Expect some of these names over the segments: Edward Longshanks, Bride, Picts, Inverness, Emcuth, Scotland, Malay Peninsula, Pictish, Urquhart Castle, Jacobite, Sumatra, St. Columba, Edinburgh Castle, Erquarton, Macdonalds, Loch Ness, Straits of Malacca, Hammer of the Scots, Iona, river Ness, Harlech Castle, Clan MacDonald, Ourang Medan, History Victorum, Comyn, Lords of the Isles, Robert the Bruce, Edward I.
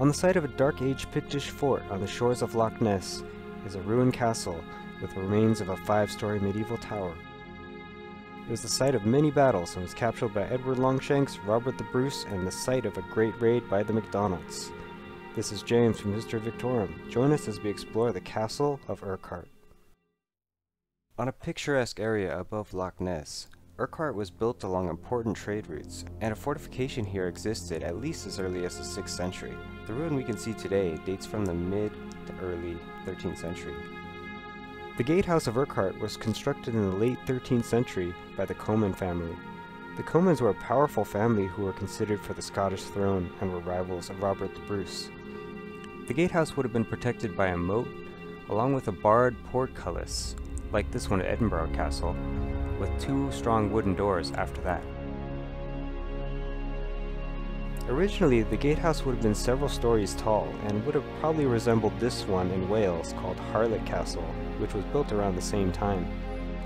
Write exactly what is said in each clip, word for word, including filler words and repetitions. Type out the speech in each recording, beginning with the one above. On the site of a Dark Age Pictish fort on the shores of Loch Ness is a ruined castle with the remains of a five-story medieval tower. It was the site of many battles and was captured by Edward Longshanks, Robert the Bruce, and the site of a great raid by the Macdonalds. This is James from History Victorum. Join us as we explore the castle of Urquhart. On a picturesque area above Loch Ness, Urquhart was built along important trade routes, and a fortification here existed at least as early as the sixth century. The ruin we can see today dates from the mid to early thirteenth century. The gatehouse of Urquhart was constructed in the late thirteenth century by the Comyn family. The Comyns were a powerful family who were considered for the Scottish throne and were rivals of Robert the Bruce. The gatehouse would have been protected by a moat, along with a barred portcullis, like this one at Edinburgh Castle, with two strong wooden doors after that. Originally, the gatehouse would have been several stories tall and would have probably resembled this one in Wales called Harlech Castle, which was built around the same time.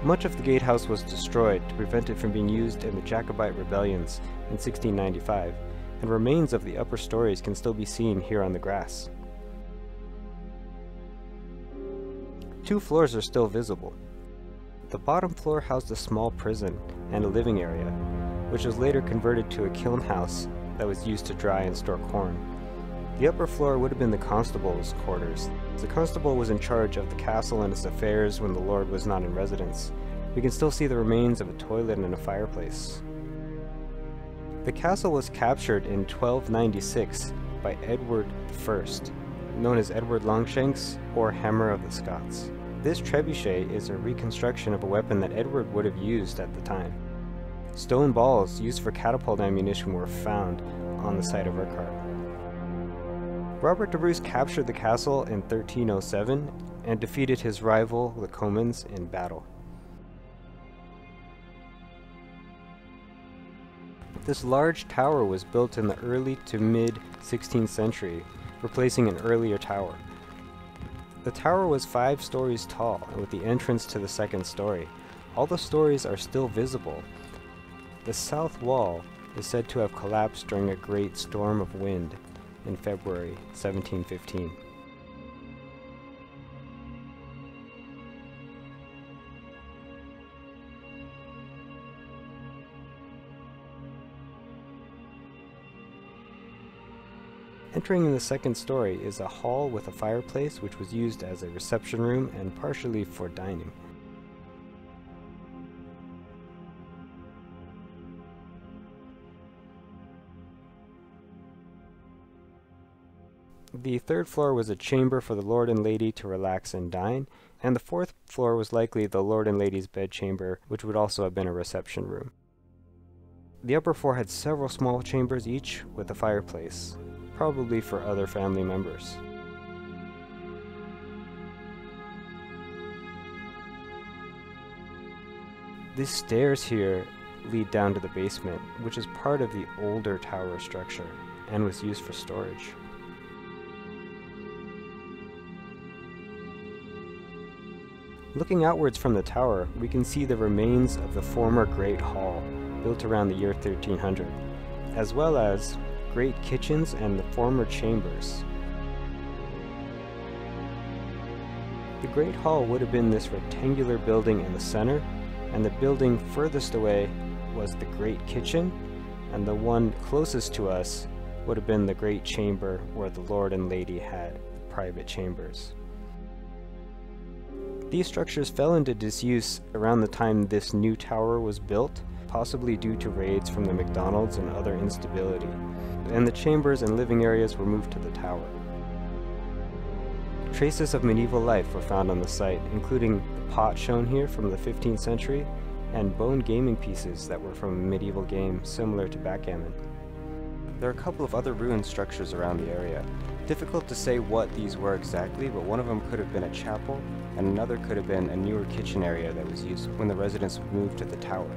Much of the gatehouse was destroyed to prevent it from being used in the Jacobite rebellions in sixteen ninety-five, and remains of the upper stories can still be seen here on the grass. Two floors are still visible. The bottom floor housed a small prison and a living area, which was later converted to a kiln house that was used to dry and store corn. The upper floor would have been the constable's quarters. The constable was in charge of the castle and its affairs when the lord was not in residence. We can still see the remains of a toilet and a fireplace. The castle was captured in twelve ninety-six by Edward the First, known as Edward Longshanks or Hammer of the Scots. This trebuchet is a reconstruction of a weapon that Edward would have used at the time. Stone balls used for catapult ammunition were found on the site of Urquhart. Robert the Bruce captured the castle in thirteen oh seven and defeated his rival, the Comyns, in battle. This large tower was built in the early to mid sixteenth century, replacing an earlier tower. The tower was five stories tall, with the entrance to the second story. All the stories are still visible. The south wall is said to have collapsed during a great storm of wind in February seventeen fifteen. Entering in the second story is a hall with a fireplace which was used as a reception room and partially for dining. The third floor was a chamber for the lord and lady to relax and dine, and the fourth floor was likely the lord and lady's bedchamber, which would also have been a reception room. The upper floor had several small chambers each with a fireplace, probably for other family members. These stairs here lead down to the basement, which is part of the older tower structure and was used for storage. Looking outwards from the tower, we can see the remains of the former Great Hall, built around the year thirteen hundred, as well as great kitchens and the former chambers. The Great Hall would have been this rectangular building in the center, and the building furthest away was the Great Kitchen, and the one closest to us would have been the Great Chamber, where the lord and lady had private chambers. These structures fell into disuse around the time this new tower was built, possibly due to raids from the Macdonalds and other instability, and the chambers and living areas were moved to the tower. Traces of medieval life were found on the site, including the pot shown here from the fifteenth century and bone gaming pieces that were from a medieval game similar to backgammon. There are a couple of other ruined structures around the area. Difficult to say what these were exactly, but one of them could have been a chapel, and another could have been a newer kitchen area that was used when the residents moved to the tower.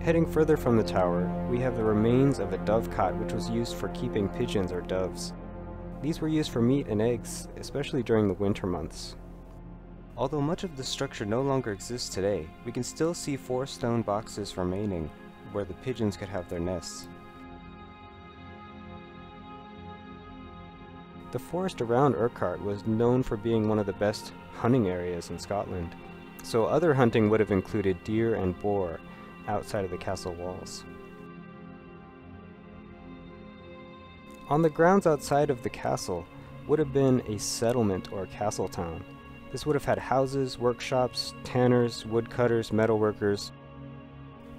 Heading further from the tower, we have the remains of a dovecot which was used for keeping pigeons or doves. These were used for meat and eggs, especially during the winter months. Although much of the structure no longer exists today, we can still see four stone boxes remaining where the pigeons could have their nests. The forest around Urquhart was known for being one of the best hunting areas in Scotland, so other hunting would have included deer and boar outside of the castle walls. On the grounds outside of the castle would have been a settlement or castle town. This would have had houses, workshops, tanners, woodcutters, metalworkers.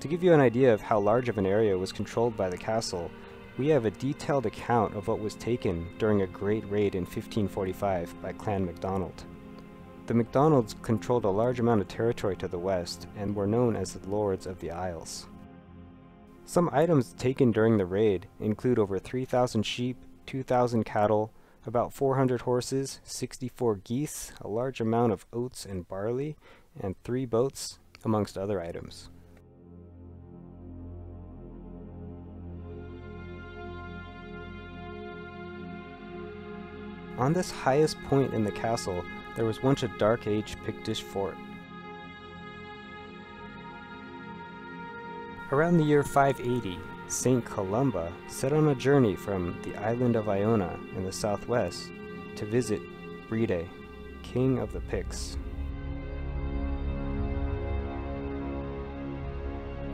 To give you an idea of how large of an area was controlled by the castle, we have a detailed account of what was taken during a great raid in fifteen forty-five by Clan MacDonald. The MacDonalds controlled a large amount of territory to the west and were known as the Lords of the Isles. Some items taken during the raid include over three thousand sheep, two thousand cattle, about four hundred horses, sixty-four geese, a large amount of oats and barley, and three boats, amongst other items. On this highest point in the castle, there was once a Dark Age Pictish fort. Around the year five eighty, Saint Columba set on a journey from the island of Iona in the southwest to visit Bride, king of the Picts.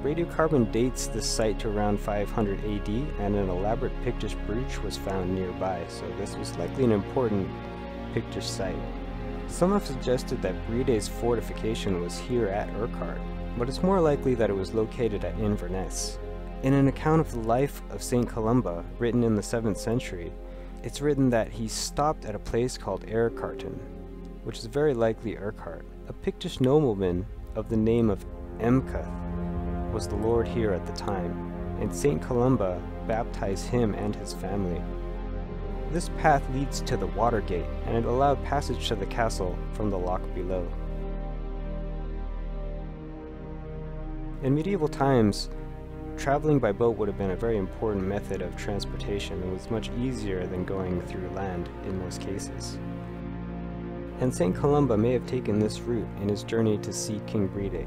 Radiocarbon dates this site to around five hundred A D, and an elaborate Pictish brooch was found nearby, so this was likely an important Pictish site. Some have suggested that Bride's fortification was here at Urquhart, but it's more likely that it was located at Inverness. In an account of the life of Saint Columba, written in the seventh century, it's written that he stopped at a place called Erquarton, which is very likely Urquhart. A Pictish nobleman of the name of Emcuth was the lord here at the time, and Saint Columba baptized him and his family. This path leads to the water gate, and it allowed passage to the castle from the loch below. In medieval times, traveling by boat would have been a very important method of transportation and was much easier than going through land in most cases. And Saint Columba may have taken this route in his journey to see King Bride.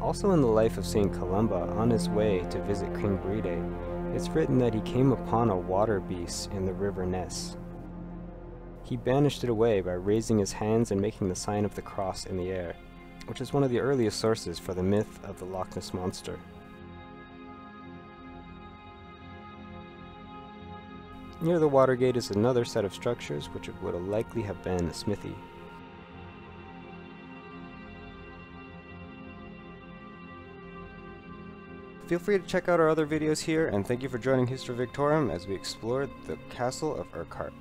Also in the life of Saint Columba, on his way to visit King Bride, it's written that he came upon a water beast in the river Ness. He banished it away by raising his hands and making the sign of the cross in the air, which is one of the earliest sources for the myth of the Loch Ness monster. Near the water gate is another set of structures, which would likely have been a smithy. Feel free to check out our other videos here, and thank you for joining History Victorum as we explore the castle of Urquhart.